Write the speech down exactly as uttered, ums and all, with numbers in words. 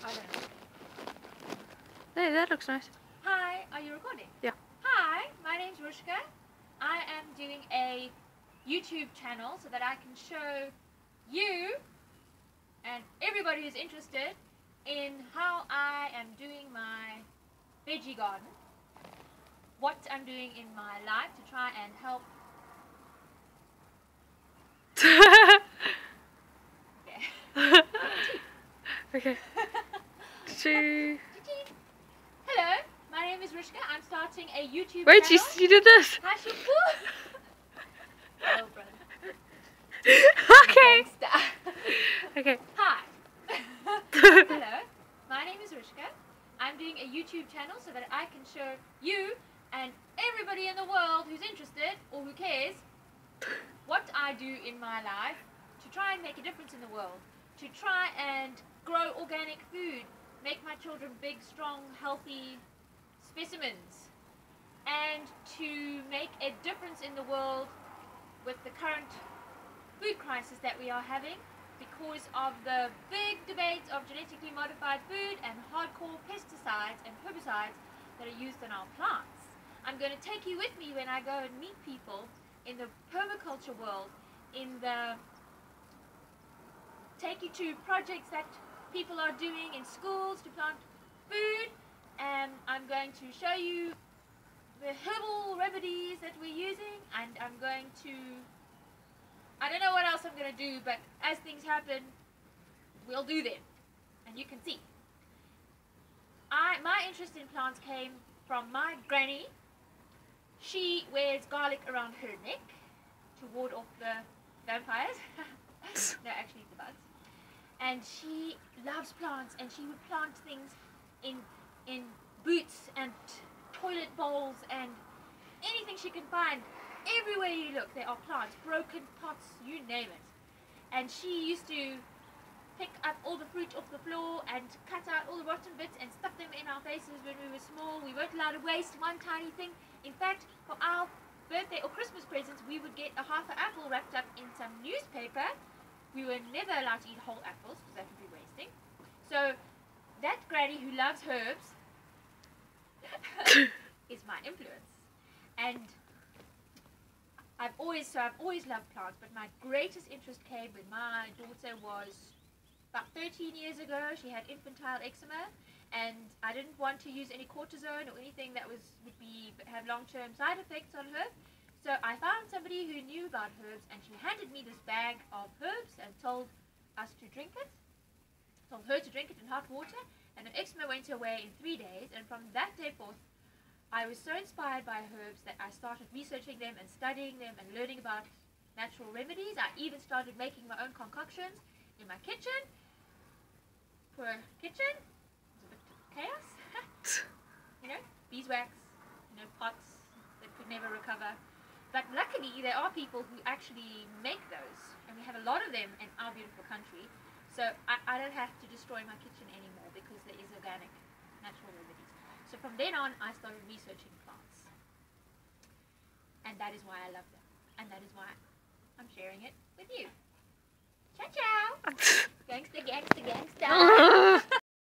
I don't know. Hey, that looks nice. Hi, are you recording? Yeah. Hi, my name's Rushka. I am doing a YouTube channel so that I can show you and everybody who's interested in how I am doing my veggie garden, what I'm doing in my life to try and help. Okay. Hello, my name is Rushka. I'm starting a YouTube Wait, channel. Wait, you, you did this? Oh, okay. Okay. Hi. Hello, my name is Rushka. I'm doing a YouTube channel so that I can show you and everybody in the world who's interested or who cares what I do in my life to try and make a difference in the world, to try and grow organic food, make my children big, strong, healthy specimens, and to make a difference in the world with the current food crisis that we are having because of the big debates of genetically modified food and hardcore pesticides and herbicides that are used on our plants. I'm going to take you with me when I go and meet people in the permaculture world, in the take you to projects that people are doing in schools to plant food, and I'm going to show you the herbal remedies that we're using, and I'm going to, I don't know what else I'm going to do, but as things happen we'll do them and you can see. I, my interest in plants came from my granny. She wears garlic around her neck to ward off the vampires. No, actually the bugs. And she loves plants, and she would plant things in in boots and toilet bowls and anything she can find. Everywhere you look there are plants, broken pots, you name it. And she used to pick up all the fruit off the floor and cut out all the rotten bits and stuff them in our faces when we were small. We weren't allowed to waste one tiny thing. In fact, for our birthday or Christmas presents we would get a half an apple wrapped up in some newspaper. We were never allowed to eat whole apples because that would be wasting. So that granny who loves herbs is my influence, and I've always so I've always loved plants. But my greatest interest came when my daughter was about thirteen years ago. She had infantile eczema, and I didn't want to use any cortisone or anything that was would be have long-term side effects on her. So I found somebody who knew about herbs, and she handed me this bag of herbs and told us to drink it, told her to drink it in hot water, and her eczema went away in three days, and from that day forth, I was so inspired by herbs that I started researching them and studying them and learning about natural remedies. I even started making my own concoctions in my kitchen. Poor kitchen, it was a bit of chaos, you know, beeswax, you know, pots that could never recover. But luckily, there are people who actually make those, and we have a lot of them in our beautiful country. So I, I don't have to destroy my kitchen anymore because there is organic, natural remedies. So from then on, I started researching plants, and that is why I love them, and that is why I'm sharing it with you. Ciao, ciao. Gangster, gangster, gangster.